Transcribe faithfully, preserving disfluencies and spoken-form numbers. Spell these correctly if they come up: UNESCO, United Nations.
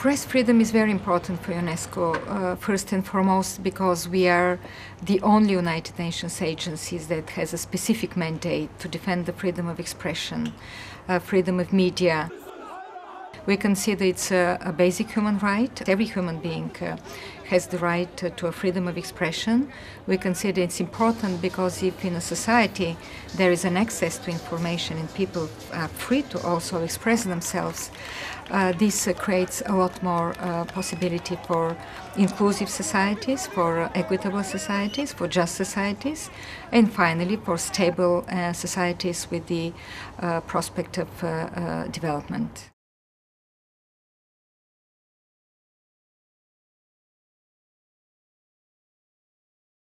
Press freedom is very important for UNESCO, uh, first and foremost, because we are the only United Nations agency that has a specific mandate to defend the freedom of expression, uh, freedom of media. We consider it's a, a basic human right. Every human being uh, has the right to, to a freedom of expression. We consider it's important because if in a society there is an access to information and people are free to also express themselves, uh, this uh, creates a lot more uh, possibility for inclusive societies, for uh, equitable societies, for just societies, and finally for stable uh, societies with the uh, prospect of uh, uh, development.